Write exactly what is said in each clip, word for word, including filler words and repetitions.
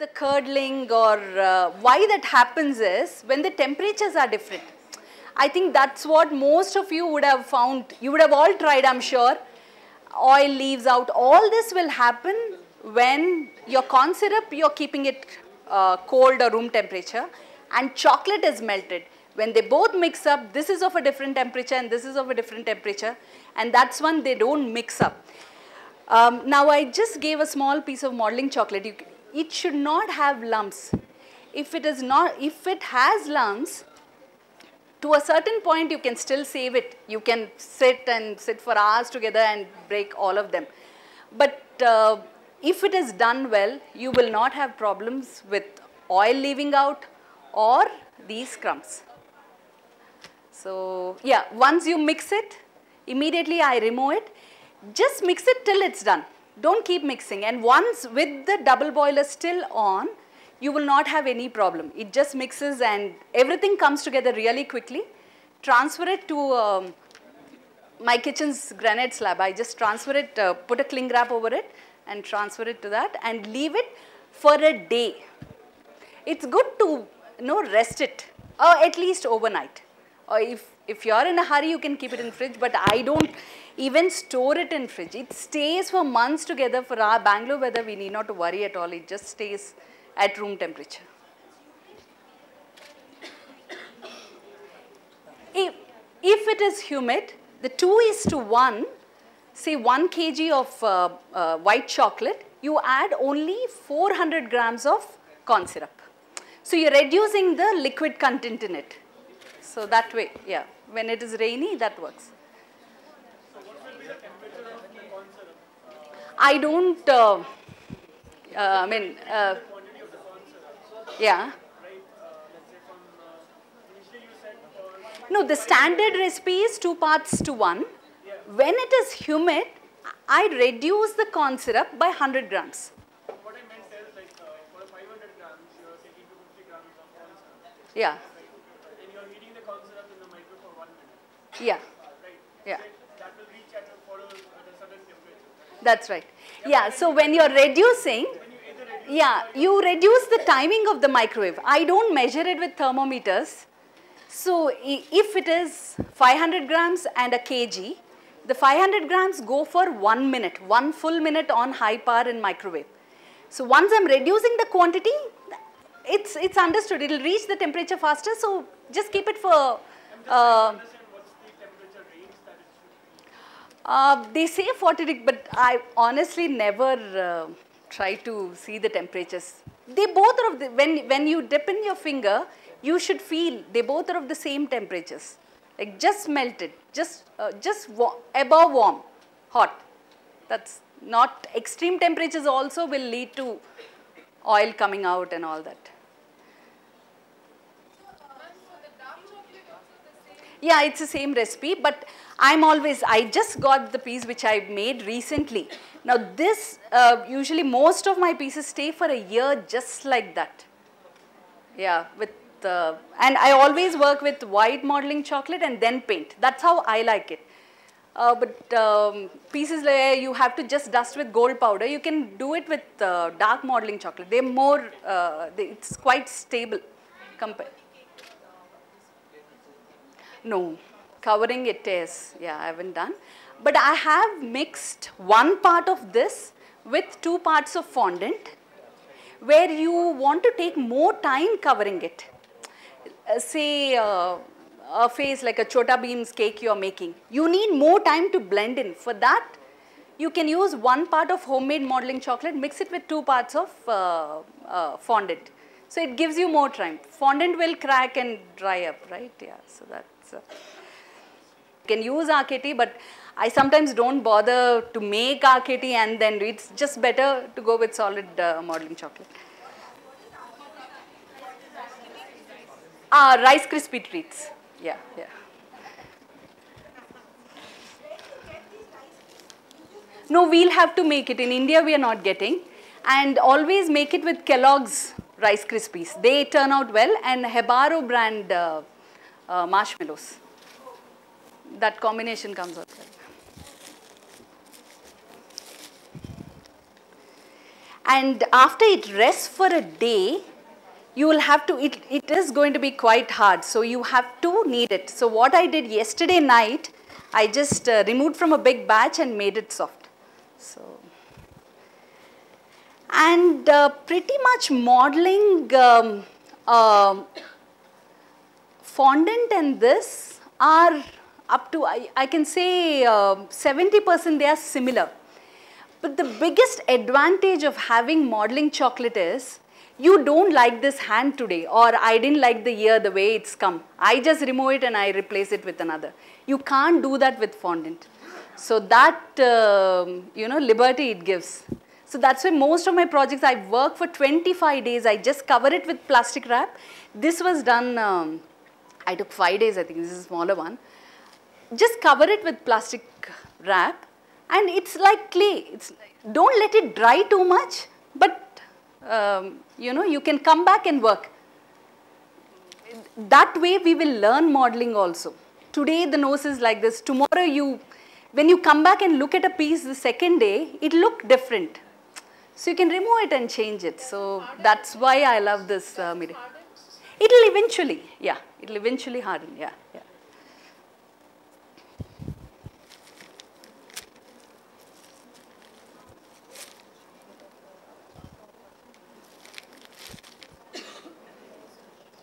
the curdling or uh, why that happens is when the temperatures are different. I think that's what most of you would have found. You would have all tried, I'm sure. Oil leaves out. All this will happen when your corn syrup, you're keeping it uh, cold or room temperature, and chocolate is melted. When they both mix up, this is of a different temperature and this is of a different temperature, and that's when they don't mix up. Um, now I just gave a small piece of modeling chocolate. You, it should not have lumps. If it is not, if it has lumps, to a certain point you can still save it. You can sit and sit for hours together and break all of them. But uh, if it is done well, you will not have problems with oil leaving out or these crumbs. So yeah, once you mix it, immediately I remove it. Just mix it till it's done. Don't keep mixing. And once with the double boiler still on, you will not have any problem. It just mixes and everything comes together really quickly. Transfer it to um, my kitchen's granite slab. I just transfer it, uh, put a cling wrap over it and transfer it to that and leave it for a day. It's good to you know, rest it, or at least overnight. Or if, if you're in a hurry, you can keep it in fridge, but I don't even store it in fridge. It stays for months together. For our Bangalore weather, we need not to worry at all. It just stays at room temperature. if, if it is humid, the two is to one, say one kilogram of uh, uh, white chocolate, you add only four hundred grams of corn syrup. So you're reducing the liquid content in it. So that way, yeah, when it is rainy, that works. So what will be the temperature of the corn syrup? Uh, I don't, uh, uh, I mean, uh, yeah. No, the standard recipe is two parts to one. When it is humid, I reduce the corn syrup by one hundred grams. What I meant is, like, uh, for five hundred grams, you are taking two hundred fifty grams of corn syrup. Yeah. And you are heating the corn syrup in the micro for one minute. Yeah. Uh, right. Yeah. That will reach at a follow at a certain temperature. That's right. Yeah, so when you are reducing, yeah, you reduce the timing of the microwave. I don't measure it with thermometers. So if it is five hundred grams and a kilogram, the five hundred grams go for one minute, one full minute on high power in microwave. So once I'm reducing the quantity, it's, it's understood. It'll reach the temperature faster, so just keep it for... Uh, uh, they say forty degrees, but I honestly never... Uh, try to see the temperatures. They both are of the, when, when you dip in your finger, you should feel they both are of the same temperatures. Like just melted, just, uh, just warm, above warm, hot. That's not, extreme temperatures also will lead to oil coming out and all that. Yeah, it's the same recipe, but I'm always, I just got the piece which I made recently. Now this, uh, usually most of my pieces stay for a year just like that. Yeah, with, uh, and I always work with white modeling chocolate and then paint. That's how I like it. Uh, but um, pieces where you have to just dust with gold powder, you can do it with uh, dark modeling chocolate. They're more, uh, they, it's quite stable compared. No, covering it is, yeah, I haven't done. But I have mixed one part of this with two parts of fondant where you want to take more time covering it. Uh, say uh, a face like a Chhota Bheem's cake you are making. You need more time to blend in. For that, you can use one part of homemade modeling chocolate, mix it with two parts of uh, uh, fondant. So it gives you more time. Fondant will crack and dry up, right? Yeah, so that's... Uh, you can use R K T, but I sometimes don't bother to make R K T, and then it's just better to go with solid uh, modeling chocolate. Ah, Rice Krispie treats. Yeah, yeah. No, we'll have to make it. In India, we are not getting. And always make it with Kellogg's Rice Krispies. They turn out well, and Hebaro brand uh, uh, marshmallows. That combination comes out well. and after it rests for a day, you will have to, it, it is going to be quite hard, so you have to knead it. So what I did yesterday night, I just uh, removed from a big batch and made it soft. So, and uh, pretty much modeling um, uh, fondant and this are up to, I, I can say seventy percent uh, they are similar. But the biggest advantage of having modeling chocolate is, you don't like this hand today, or I didn't like the ear the way it's come. I just remove it and I replace it with another. You can't do that with fondant. So that, uh, you know, liberty it gives. So that's why most of my projects, I work for twenty-five days. I just cover it with plastic wrap. This was done, um, I took five days, I think. This is a smaller one. Just cover it with plastic wrap. And it's like clay. It's, don't let it dry too much, but um, you know, you can come back and work. That way we will learn modeling also. Today the nose is like this. Tomorrow you, when you come back and look at a piece the second day, it looked different. So you can remove it and change it. So that's why I love this uh, medium. It'll eventually, yeah, it'll eventually harden, yeah, yeah.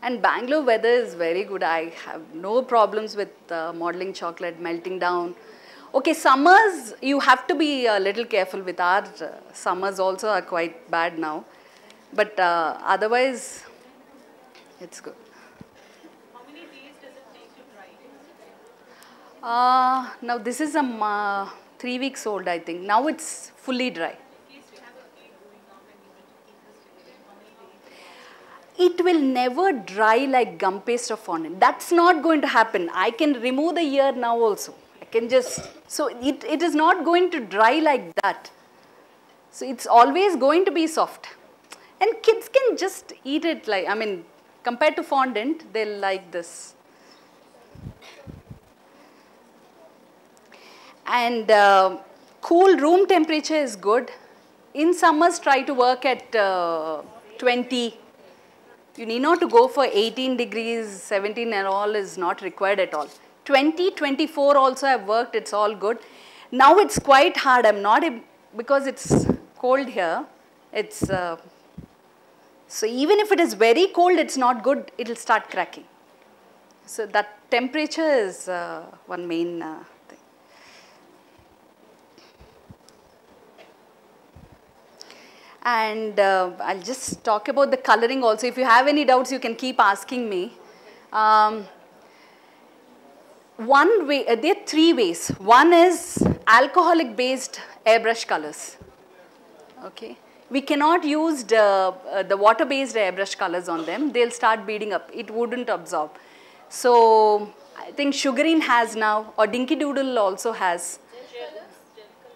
And Bangalore weather is very good. I have no problems with uh, modeling chocolate, melting down. Okay, summers, you have to be a little careful with. Our uh, summers also are quite bad now. But uh, otherwise, it's good. How many days does it take to dry it? Uh, now this is um, uh, three weeks old, I think. Now it's fully dry. It will never dry like gum paste or fondant. That's not going to happen. I can remove the ear now also. I can just, so it, it is not going to dry like that. So it's always going to be soft. And kids can just eat it like, I mean, compared to fondant, they'll like this. And uh, cool room temperature is good. In summers, try to work at uh, twenty. You need not to go for eighteen degrees, seventeen and all is not required at all. twenty, twenty-four also I've worked, it's all good. Now it's quite hard, I'm not, a, because it's cold here, it's, uh, so even if it is very cold, it's not good, it'll start cracking. So that temperature is uh, one main uh, thing. And uh, I'll just talk about the coloring also. If you have any doubts, you can keep asking me. Um, one way, uh, there are three ways. One is alcoholic-based airbrush colors. Okay, we cannot use the, uh, the water-based airbrush colors on them. They'll start beading up. It wouldn't absorb. So I think Sugarin has now, or Dinky Doodle also has.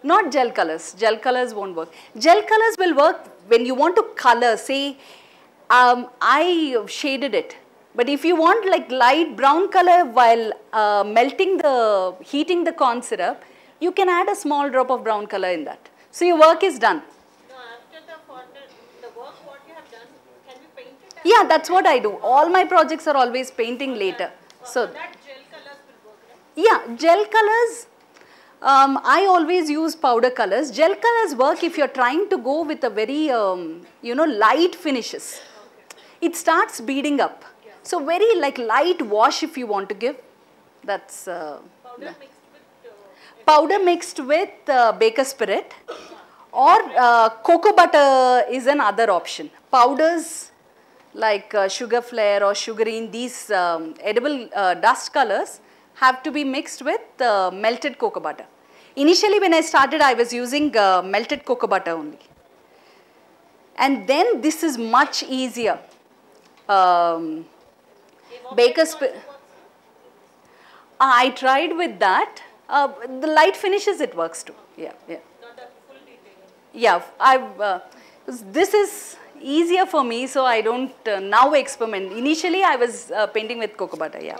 Not gel colors. Gel colors won't work. Gel colors will work when you want to color. Say, um, I shaded it. But if you want like light brown color while uh, melting the, heating the corn syrup, you can add a small drop of brown color in that. So your work is done. No, after the, fondant, the work what you have done, can you paint it? Yeah, that's what I do. All my projects are always painting later. So, so that gel colors will work, right? Yeah, gel colors. Um, I always use powder colors. Gel colors work if you're trying to go with a very, um, you know, light finishes. Okay. It starts beading up. Yeah. So very like light wash if you want to give. That's uh, powder, yeah. Mixed with, uh, powder mixed with uh, baker spirit, or uh, cocoa butter is another option. Powders like uh, Sugar Flare or Sugarin, these um, edible uh, dust colors have to be mixed with uh, melted cocoa butter. Initially when I started, I was using uh, melted cocoa butter only. And then this is much easier. Um, Baker's... I tried with that. Uh, the light finishes it works too. Yeah, yeah. Not the full detail. Yeah, I've, uh, this is easier for me, so I don't uh, now experiment. Initially I was uh, painting with cocoa butter, yeah.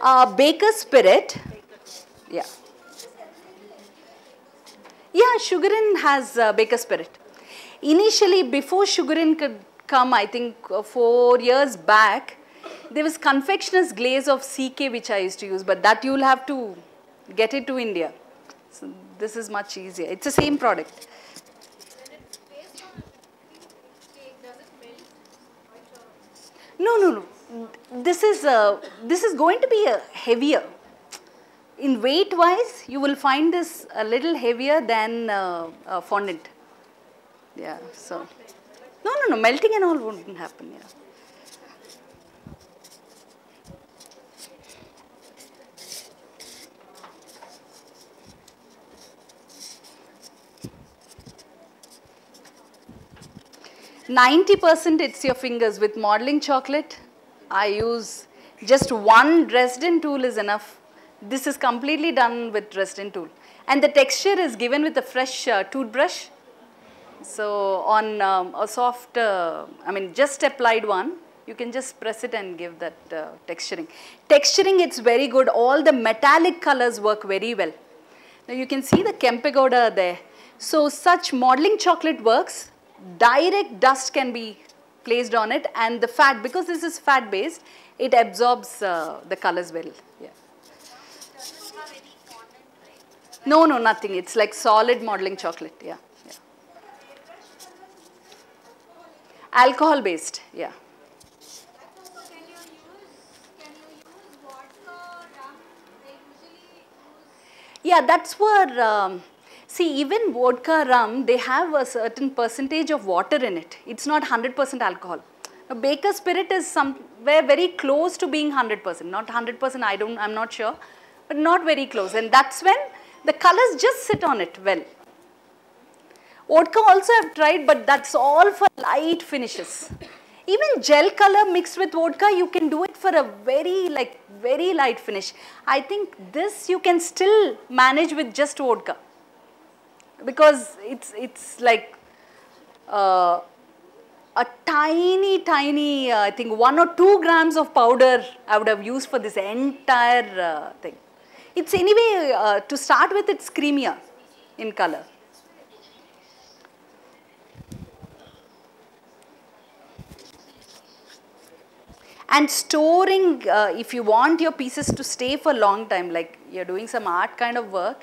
Uh, baker spirit, yeah, Yeah, Sugarin has uh, Baker Spirit. Initially, before Sugarin could come, I think uh, four years back, there was confectioner's glaze of C K which I used to use, but that you'll have to get it to India. So this is much easier. It's the same product. No, no, no. This is uh, this is going to be uh, heavier. In weight wise, you will find this a little heavier than uh, uh, fondant. Yeah. So no, no, no. Melting and all won't happen. Yeah. ninety percent it's your fingers. With modeling chocolate, I use just one resin tool is enough. This is completely done with resin tool. And the texture is given with a fresh uh, toothbrush. So on um, a soft, uh, I mean just applied one, you can just press it and give that uh, texturing. Texturing, it's very good. All the metallic colors work very well. Now you can see the Kempegowda there. So such modeling chocolate works. Direct dust can be placed on it, and the fat, because this is fat based, it absorbs uh, the colors well. Yeah. No, no, nothing. It's like solid modeling chocolate. Yeah. Yeah. Alcohol based. Yeah. Yeah, that's where. Um, See, even vodka, rum, they have a certain percentage of water in it. It's not one hundred percent alcohol. Now, Baker Spirit is somewhere very close to being one hundred percent. Not one hundred percent, I don't, I'm not sure, but not very close. And that's when the colors just sit on it well. Vodka also I've tried, but that's all for light finishes. Even gel color mixed with vodka, you can do it for a very, like, very light finish. I think this you can still manage with just vodka. Because it's, it's like uh, a tiny, tiny, uh, I think one or two grams of powder I would have used for this entire uh, thing. It's anyway, uh, to start with, it's creamier in color. And storing, uh, if you want your pieces to stay for a long time, like you're doing some art kind of work,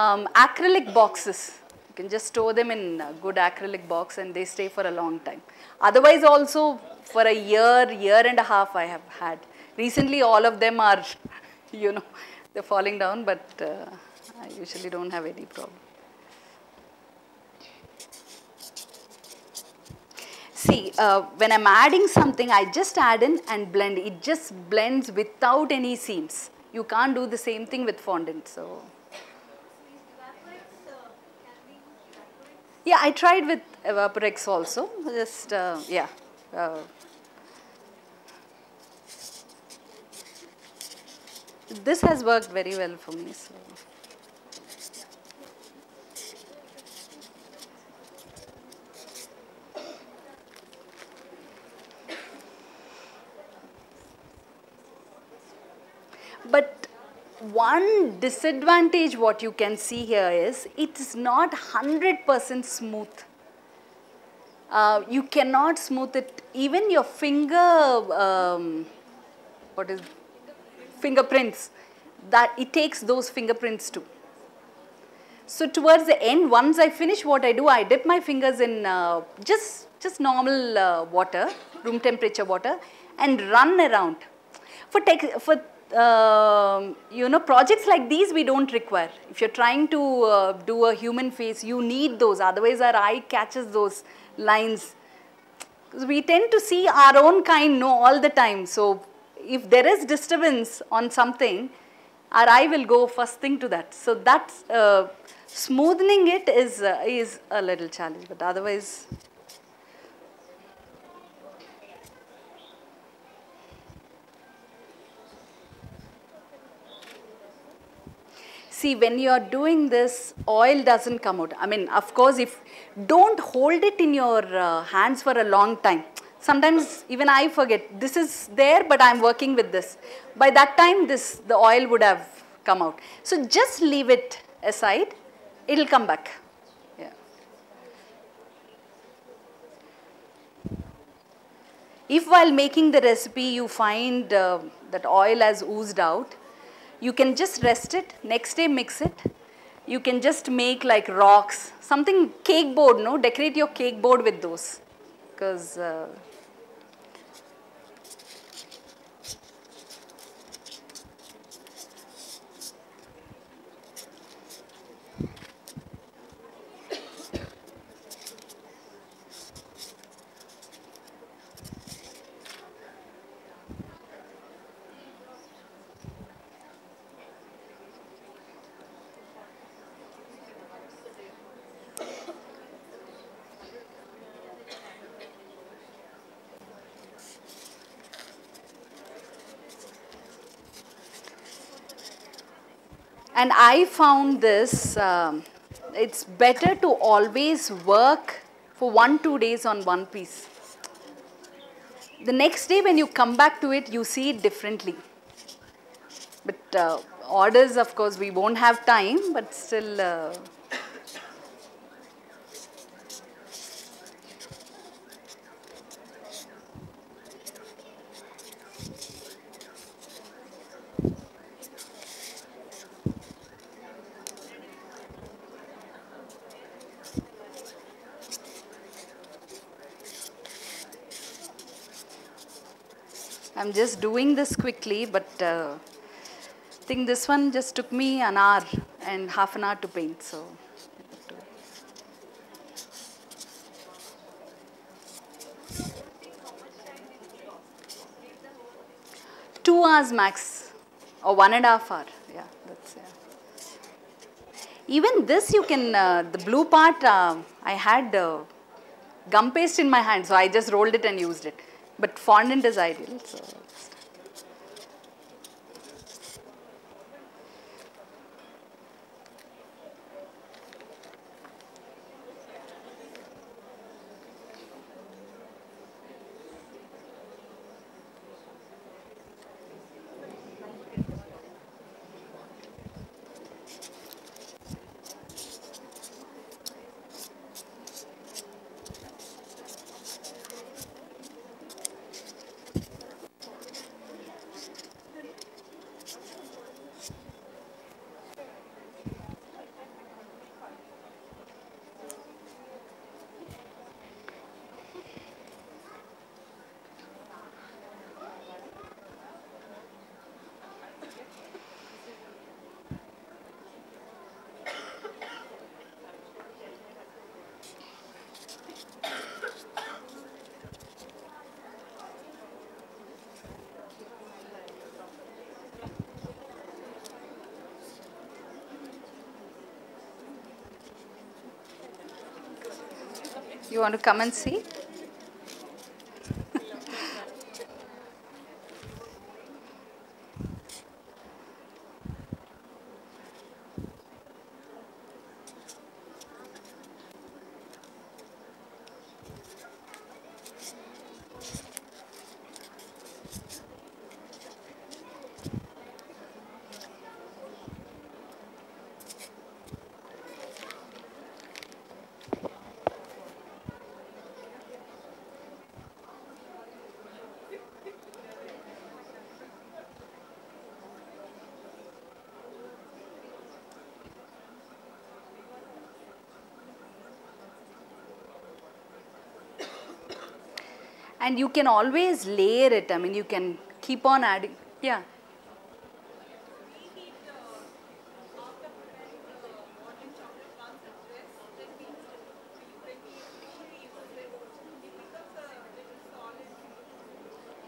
Um, acrylic boxes, you can just store them in a good acrylic box and they stay for a long time. Otherwise also for a year, year and a half I have had. Recently all of them are, you know, they're falling down, but uh, I usually don't have any problem. See, uh, when I'm adding something, I just add in and blend. It just blends without any seams. You can't do the same thing with fondant, so. Yeah, I tried with Evaporex also, just, uh, yeah. Uh, this has worked very well for me. So. But one disadvantage what you can see here is it is not one hundred percent smooth. Uh, you cannot smooth it. Even your finger, um, what is fingerprints, that it takes those fingerprints too. So towards the end, once I finish what I do, I dip my fingers in uh, just just normal uh, water, room temperature water, and run around. For tech, for Uh, you know, projects like these we don't require. If you're trying to uh, do a human face, you need those. Otherwise, our eye catches those lines. Because we tend to see our own kind no, all the time. So, if there is disturbance on something, our eye will go first thing to that. So, that's uh, smoothing it is uh, is a little challenge. But otherwise. See, when you are doing this, oil doesn't come out. I mean, of course, if don't hold it in your uh, hands for a long time. Sometimes even I forget, this is there, but I'm working with this. By that time, this the oil would have come out. So just leave it aside it'll come back. Yeah. If while making the recipe you find uh, that oil has oozed out, you can just rest it, next day mix it. You can just make like rocks, something cake board, no? Decorate your cake board with those, because uh, and I found this, um, it's better to always work for one, two days on one piece. The next day when you come back to it, you see it differently. But uh, orders, of course, we won't have time, but still... Uh, I'm just doing this quickly, but uh, I think this one just took me an hour and half an hour to paint. So. Two hours max, or one and a half hour. Yeah, that's yeah. Even this you can, uh, the blue part, uh, I had uh, gum paste in my hand, so I just rolled it and used it. But fondant is ideal. So. You want to come and see? And you can always layer it. I mean, you can keep on adding. Yeah.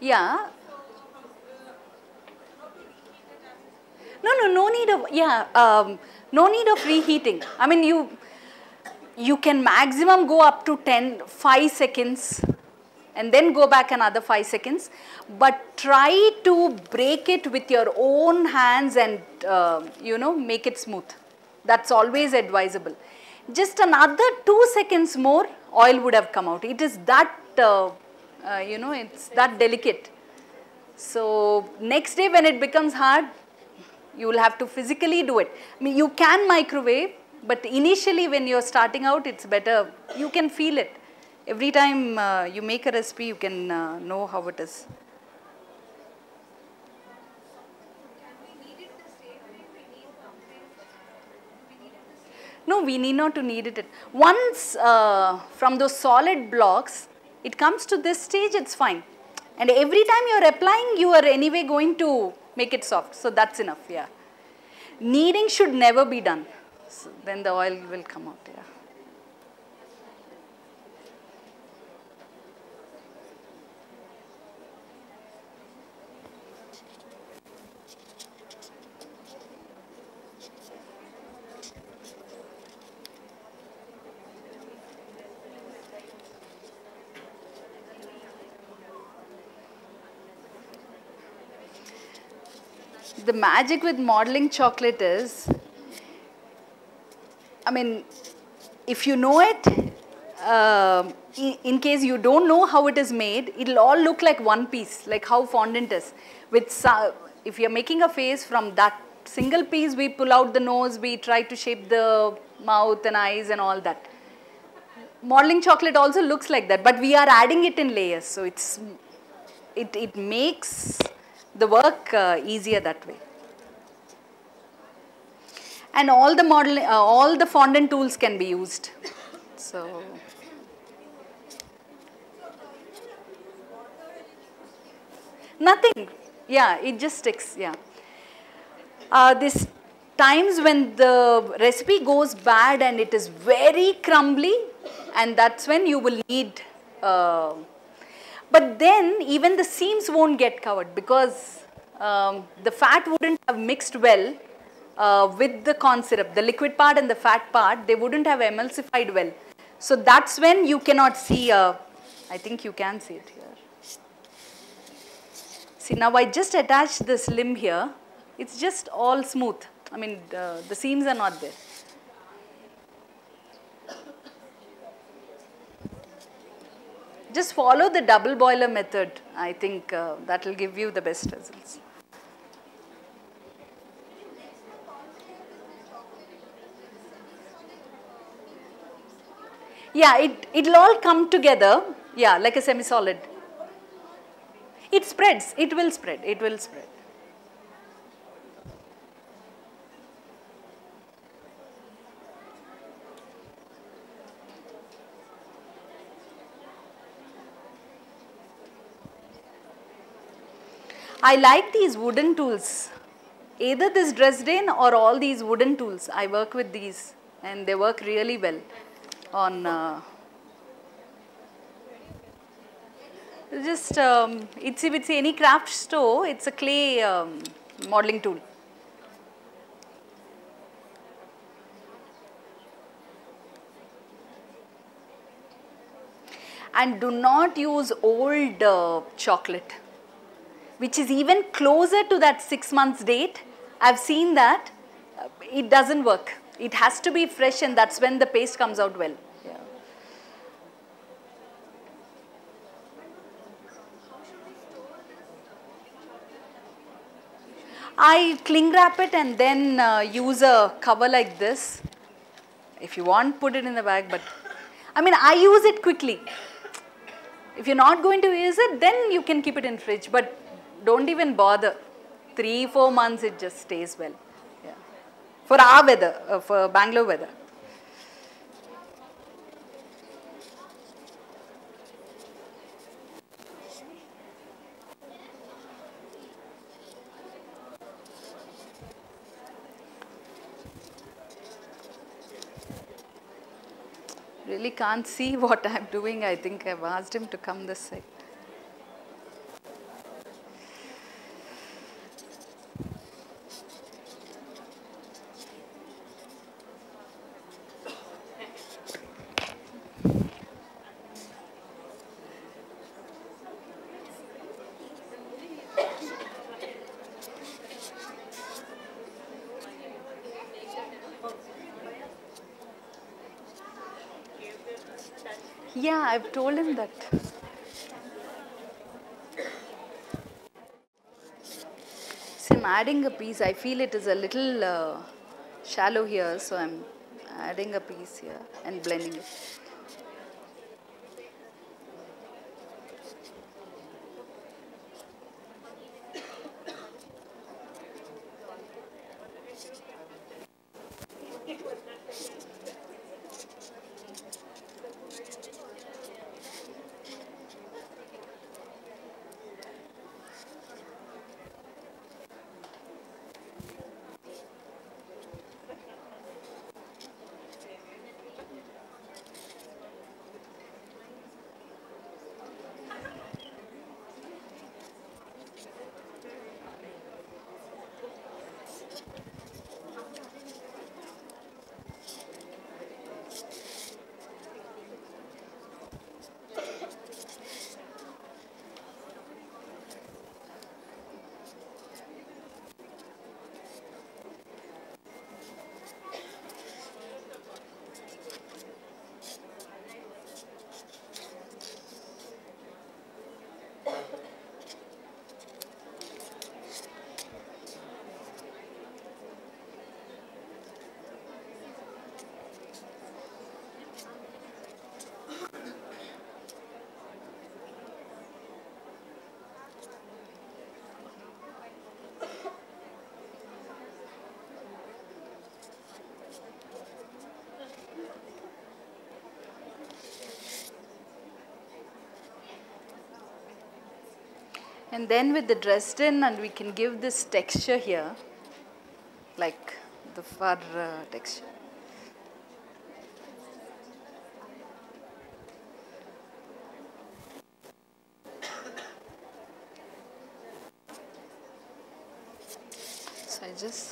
Yeah. No, no, no need of, yeah, um, no need of reheating. I mean, you, you can maximum go up to ten, five seconds. And then go back another five seconds, but try to break it with your own hands and uh, you know, make it smooth. That's always advisable. Just another two seconds more, oil would have come out. It is that uh, uh, you know, it's that delicate. So next day when it becomes hard, you will have to physically do it. I mean, you can microwave, But initially when you're starting out, it's better, you can feel it. Every time uh, you make a recipe, you can uh, know how it is. No, we need not to knead it. Once uh, from those solid blocks, it comes to this stage, it's fine. And every time you're applying, you are anyway going to make it soft. So that's enough, yeah. Kneading should never be done. So then the oil will come out, yeah. The magic with modeling chocolate is, I mean, if you know it, uh, in, in case you don't know how it is made, it'll all look like one piece, like how fondant is. With uh, if you're making a face from that single piece, we pull out the nose, we try to shape the mouth and eyes and all that. Modeling chocolate also looks like that, but we are adding it in layers, so it's it it makes the work uh, easier that way. And all the model, uh, all the fondant tools can be used. So, nothing. Yeah, it just sticks. Yeah. Uh, this times when the recipe goes bad and it is very crumbly, and that's when you will need. Uh, But then even the seams won't get covered because um, the fat wouldn't have mixed well uh, with the corn syrup. The liquid part and the fat part, they wouldn't have emulsified well. So that's when you cannot see, uh, I think you can see it here. See, now I just attached this limb here. It's just all smooth. I mean, the, the seams are not there. Just follow the double boiler method. I think uh, that will give you the best results. Yeah, it, it'll all come together. Yeah, like a semi-solid. It spreads. It will spread. It will spread. I like these wooden tools, either this Dresden or all these wooden tools. I work with these and they work really well on, uh, just um, it's, if it's any craft store, it's a clay um, modeling tool. And do not use old uh, chocolate, which is even closer to that six months date. I've seen that. It doesn't work. It has to be fresh, and that's when the paste comes out well. Yeah. I cling wrap it and then uh, use a cover like this. If you want, put it in the bag, but I mean, I use it quickly. If you're not going to use it, then you can keep it in fridge, but don't even bother. Three, four months, it just stays well. Yeah. For our weather, uh, for Bangalore weather. Really can't see what I'm doing. I think I've asked him to come this side. Yeah, I've told him that. So I'm adding a piece. I feel it is a little uh, shallow here, so I'm adding a piece here and blending it. And then with the dressed in, and we can give this texture here, like the fur uh, texture. So I just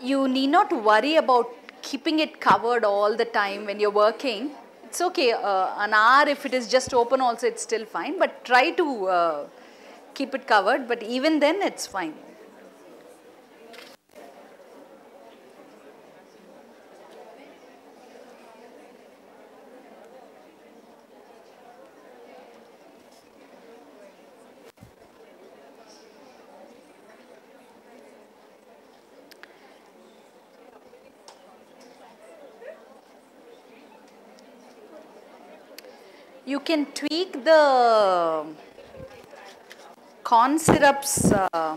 You need not worry about keeping it covered all the time when you're working. It's okay, uh, an hour if it is just open also it's still fine, but try to uh, keep it covered, but even then it's fine. You can tweak the corn syrup's uh,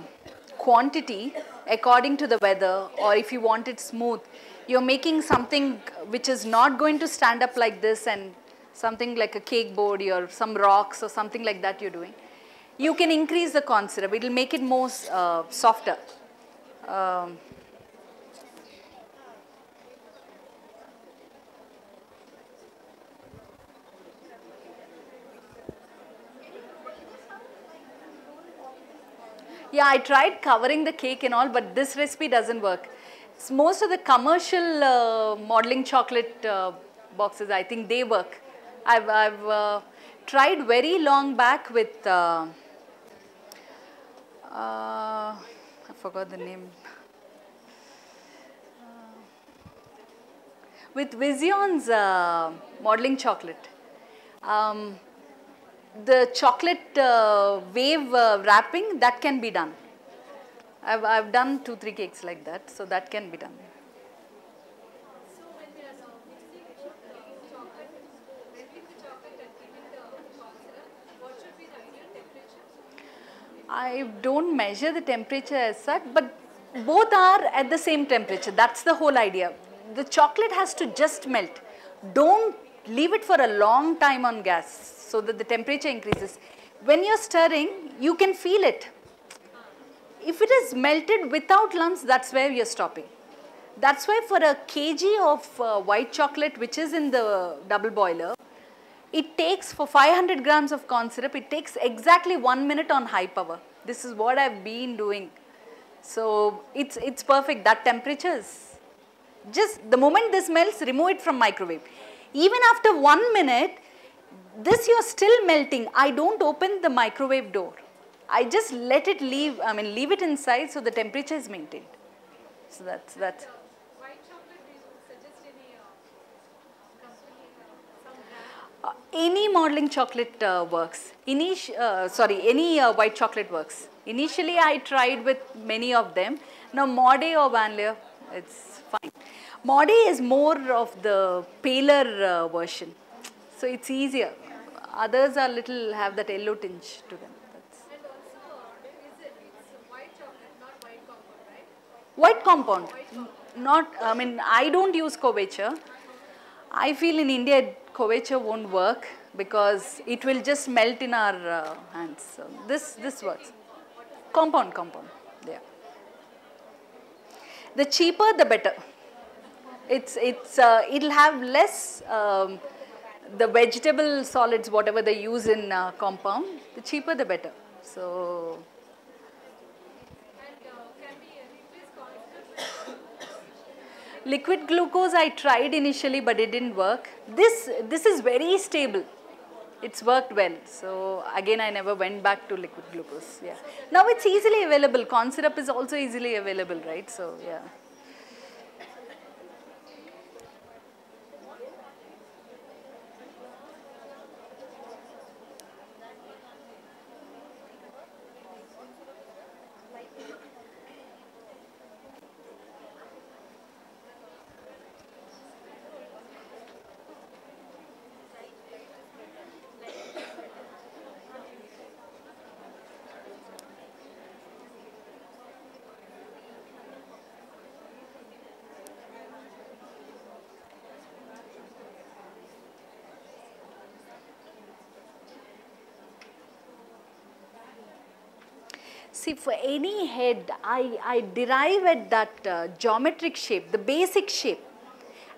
quantity according to the weather, or if you want it smooth. You're making something which is not going to stand up like this, and something like a cake board or some rocks or something like that you're doing. You can increase the corn syrup. It'll make it more uh, softer. Um, Yeah, I tried covering the cake and all, but this recipe doesn't work. It's most of the commercial uh, modeling chocolate uh, boxes, I think they work. I've, I've uh, tried very long back with, uh, uh, I forgot the name, uh, with Vision's uh, modeling chocolate. Um, The chocolate uh, wave uh, wrapping, that can be done. I've, I've done two, three cakes like that, so that can be done. So when we are mixing chocolate, when we mix the chocolate and giving the corn syrup, what should I don't measure the temperature as such, but both are at the same temperature. That's the whole idea. The chocolate has to just melt. Don't leave it for a long time on gas so that the temperature increases. When you're stirring, you can feel it. If it is melted without lumps, that's where you're stopping. That's why for a kg of uh, white chocolate, which is in the double boiler, it takes for five hundred grams of corn syrup, it takes exactly one minute on high power. This is what I've been doing. So it's, it's perfect. That temperature is just the moment this melts, remove it from microwave. Even after one minute, this you're still melting. I don't open the microwave door. I just let it leave, I mean leave it inside so the temperature is maintained. So that's that. Uh, any modeling chocolate uh, works. Any, uh, sorry, any uh, white chocolate works. Initially, I tried with many of them. Now, Maudé or Van Leer, it's fine. Maudé is more of the paler uh, version, so it's easier. Others are little have that yellow tinge to them. That's and also, is it it's white chocolate, not white compound, right? White compound, white compound. Not. I mean, I don't use Covature. I feel in India, Covature won't work because it will just melt in our uh, hands. So this this works. Compound, compound. Yeah. The cheaper, the better. It's it's uh, it'll have less um, the vegetable solids, whatever they use in uh, compound. The cheaper, the better. So. Liquid glucose I tried initially, but it didn't work. This, this is very stable. It's worked well. So again, I never went back to liquid glucose. Yeah. Now it's easily available. Corn syrup is also easily available, right? So yeah. See, for any head, I, I derive at that uh, geometric shape, the basic shape.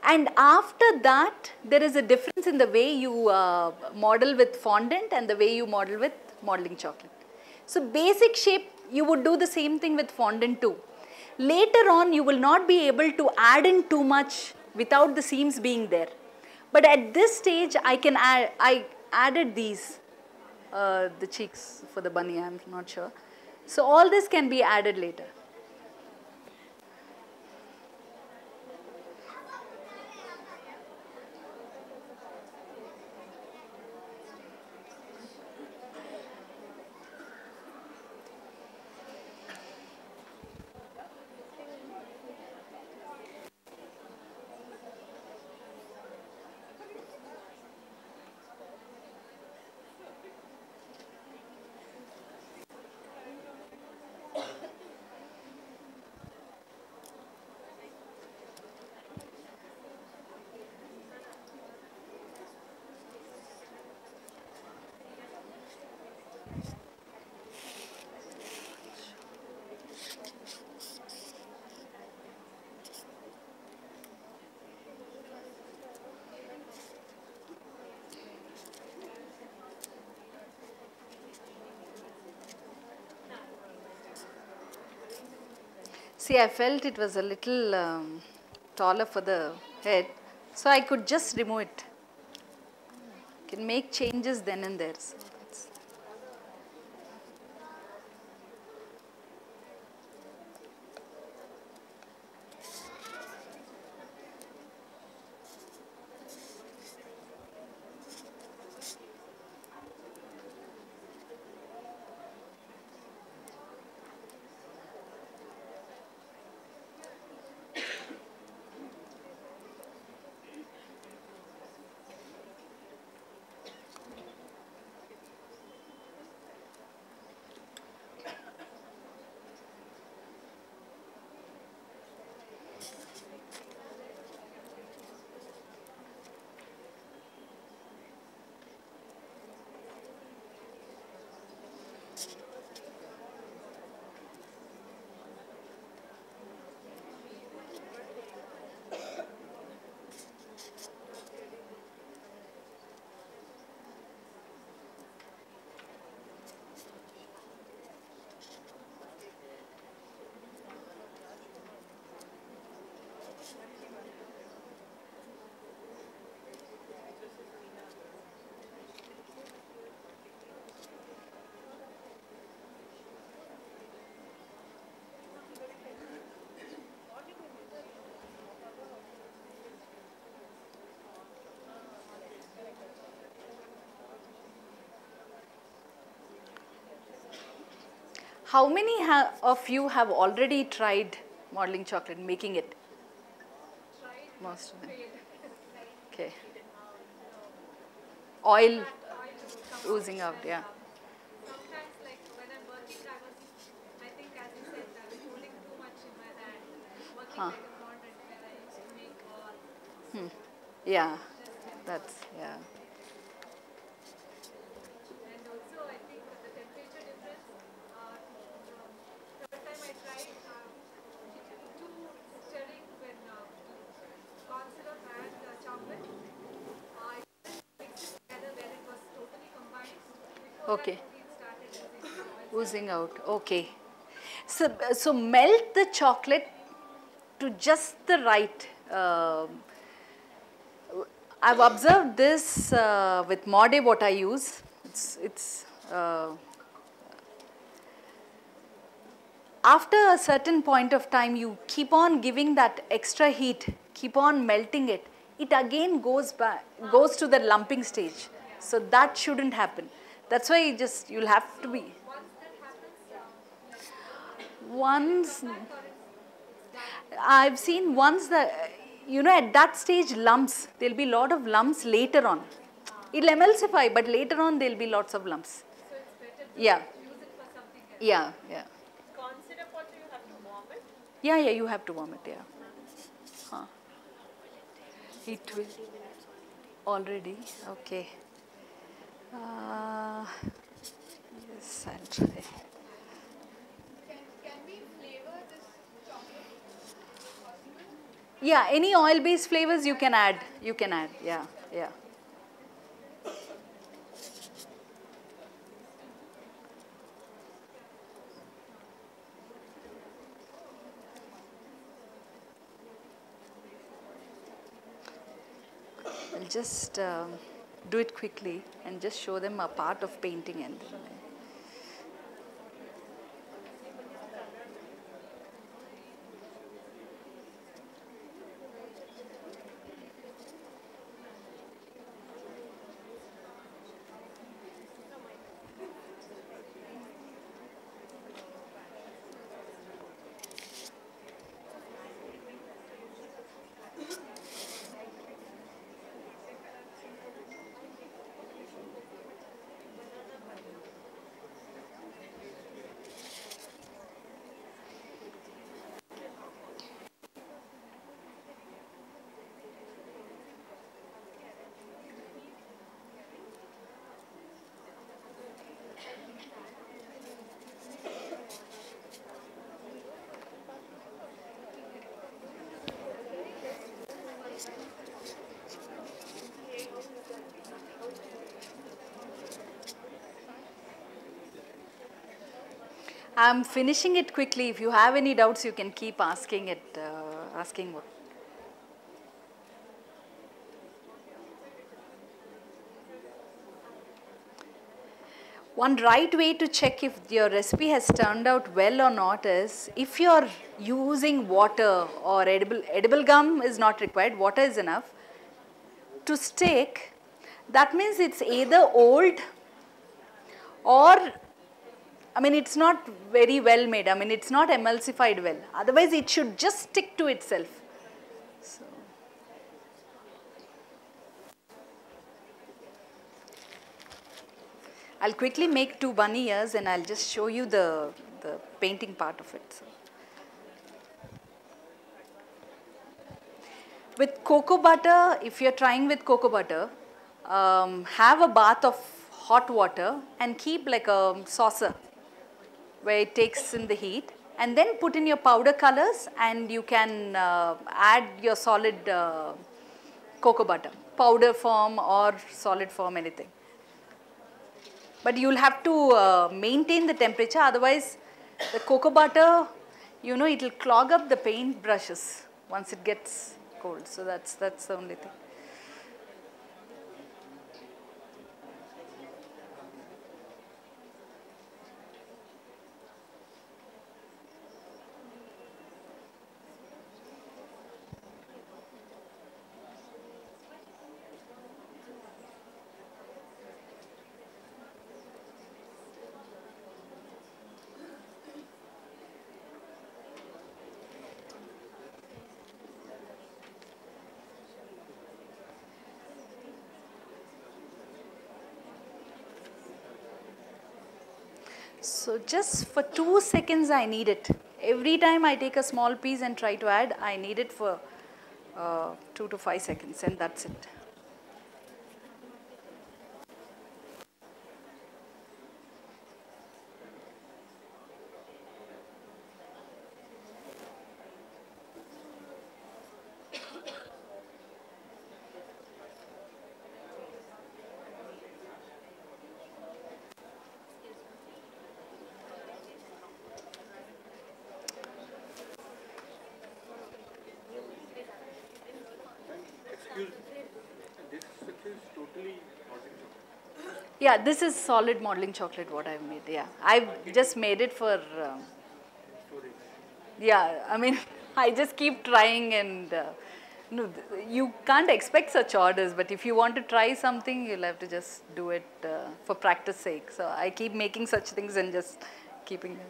And after that, there is a difference in the way you uh, model with fondant and the way you model with modeling chocolate. So basic shape, you would do the same thing with fondant too. Later on, you will not be able to add in too much without the seams being there. But at this stage, I can add, I added these, uh, the cheeks for the bunny, I'm not sure. So all this can be added later. See, I felt it was a little um, taller for the head, so I could just remove it. Can make changes then and there. So that's How many ha of you have already tried modeling chocolate, making it? Most of them. Okay. Oil oozing out, yeah. Sometimes, like when I'm working, I was, I think as you said, I was holding too much in my hand, working like a modern where I used to make all. Yeah, that's, yeah. Okay, oozing out, okay. So, so melt the chocolate to just the right. Uh, I've observed this uh, with Maudé what I use. It's, it's uh, after a certain point of time you keep on giving that extra heat, keep on melting it. It again goes back, goes to the lumping stage. So that shouldn't happen. That's why you just, you'll have to be. Once, I've seen once the, you know, at that stage lumps, there'll be lot of lumps later on. It'll emulsify, but later on there'll be lots of lumps. So it's better to yeah. use it for something else. Yeah, yeah. Consider pot, you have to warm it? Yeah, yeah, you have to warm it, yeah. Huh. It will, already, okay. Uh, yes, I'll try. Can, can we flavor this chocolate? Yeah, any oil-based flavors you can add. You can add, yeah, yeah. I'll just... Um, do it quickly and just show them a part of painting and then. I'm finishing it quickly. If you have any doubts, you can keep asking it, uh, asking what. One right way to check if your recipe has turned out well or not is if you're using water or edible, edible gum is not required, water is enough. To stake, that means it's either old or I mean, it's not very well made. I mean, it's not emulsified well. Otherwise, it should just stick to itself. So. I'll quickly make two bunny ears and I'll just show you the, the painting part of it. So. With cocoa butter, if you're trying with cocoa butter, um, have a bath of hot water and keep like a saucer where it takes in the heat and then put in your powder colors and you can uh, add your solid uh, cocoa butter, powder form or solid form, anything. But you'll have to uh, maintain the temperature, otherwise the cocoa butter, you know, it'll clog up the paint brushes once it gets cold. So that's, that's the only thing. So just for two seconds I need it. Every time I take a small piece and try to add, I need it for uh, two to five seconds and that's it. Yeah, this is solid modeling chocolate what I've made, yeah. I've just made it for, um, yeah, I mean, I just keep trying and, uh, no, you can't expect such orders, but if you want to try something, you'll have to just do it uh, for practice sake. So I keep making such things and just keeping them.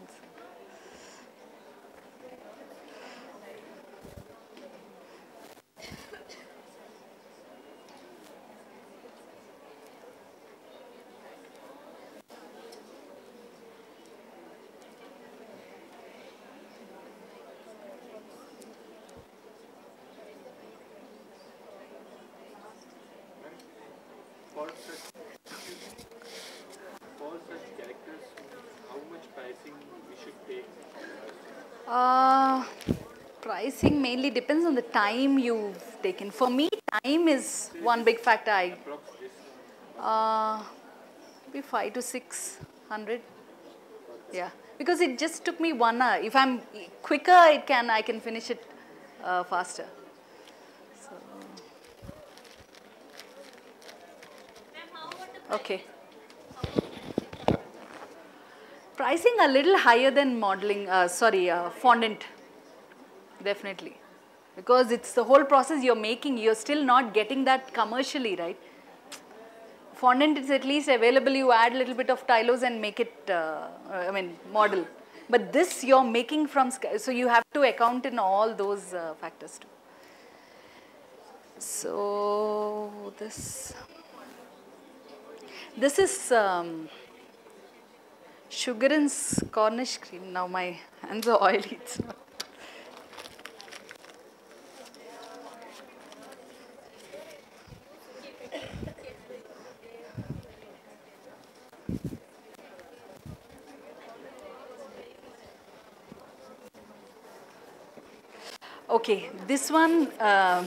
Mainly depends on the time you've taken. For me, time is one big factor. I uh, be five to six hundred. Yeah, because it just took me one hour. If I'm quicker, it can I can finish it uh, faster. So. Okay. Pricing a little higher than modeling. Uh, sorry, uh, fondant. Definitely, because it's the whole process you're making, you're still not getting that commercially, right? Fondant is at least available, you add a little bit of tylose and make it, uh, I mean, model. But this you're making from, so you have to account in all those uh, factors too. So, this, this is um, Sugarin's Cornish cream. Now my hands are oily. It's not. Okay, this one, uh,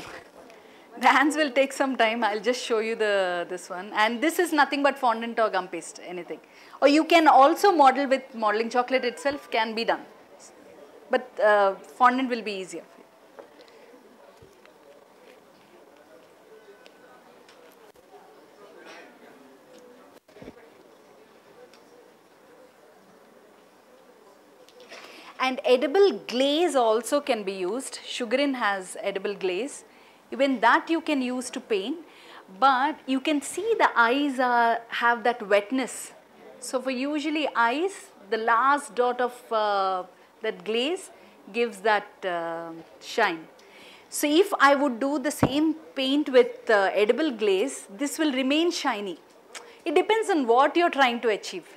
the hands will take some time. I'll just show you the this one. And this is nothing but fondant or gum paste, anything. Or you can also model with modeling chocolate itself, can be done. But uh, fondant will be easier. And edible glaze also can be used. Sugarin has edible glaze. Even that you can use to paint. But you can see the eyes are, have that wetness. So for usually eyes, the last dot of uh, that glaze gives that uh, shine. So if I would do the same paint with uh, edible glaze, this will remain shiny. It depends on what you're trying to achieve.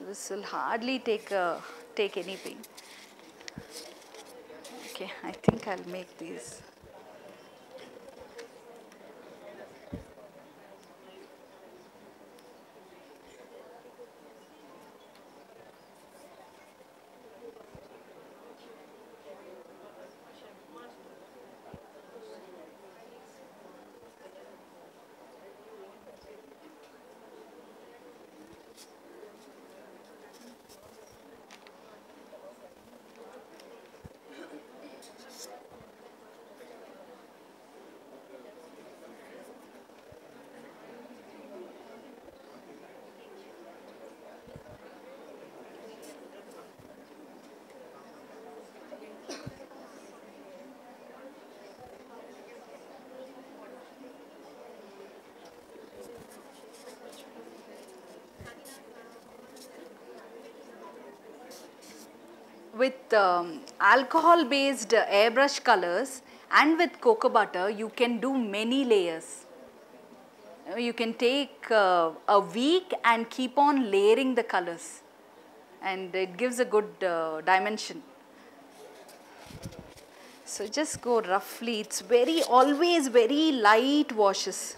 So this will hardly take a, take any pain. Okay, I think I'll make these. With um, alcohol based airbrush colors And with cocoa butter, you can do many layers. You can take uh, a week and keep on layering the colors, and it gives a good uh, dimension. So just go roughly, it's very always very light washes.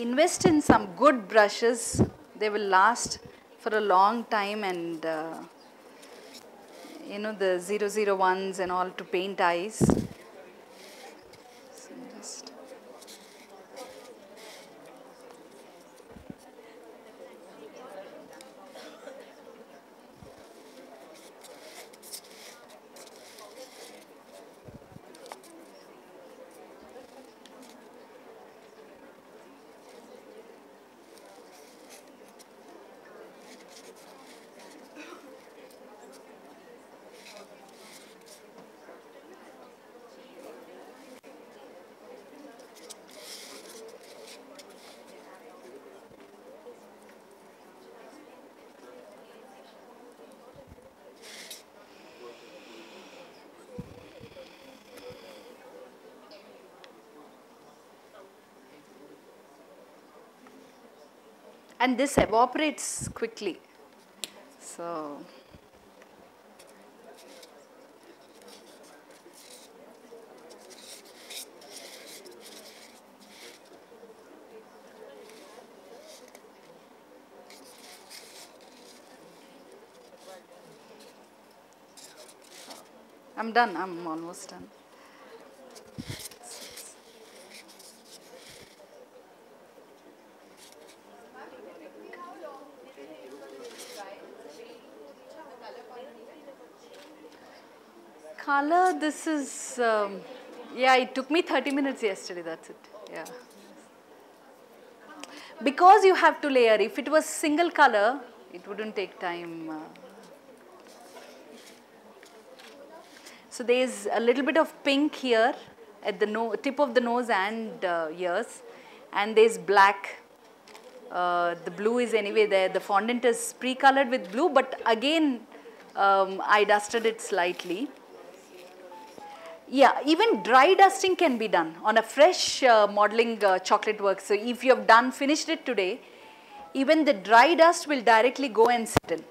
Invest in some good brushes, they will last for a long time, and uh, you know, the zero zero ones and all to paint eyes. So just and this evaporates quickly. So, I'm done, I'm almost done. Color, this is, um, yeah, it took me thirty minutes yesterday, that's it, yeah. Because you have to layer, if it was single color, it wouldn't take time. Uh. So there's a little bit of pink here at the no tip of the nose and uh, ears, and there's black. Uh, the blue is anyway there, the fondant is pre-colored with blue, but again, um, I dusted it slightly. Yeah, even dry dusting can be done on a fresh uh, modeling uh, chocolate work. So if you have done, finished it today, even the dry dust will directly go and sit in.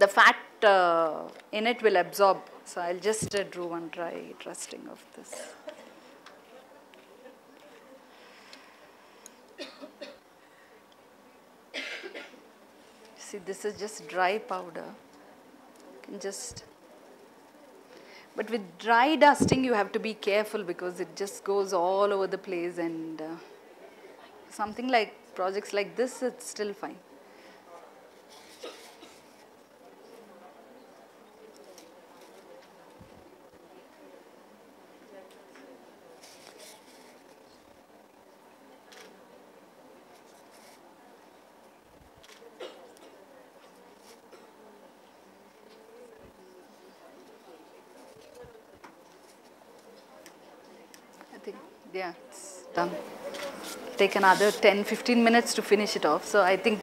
The fat uh, in it will absorb. So I'll just uh, do one dry dusting of this. See, this is just dry powder. You can just... But with dry dusting, you have to be careful because it just goes all over the place, and uh, something like projects like this, it's still fine. Yeah, it's done. Take another ten to fifteen minutes to finish it off. So I think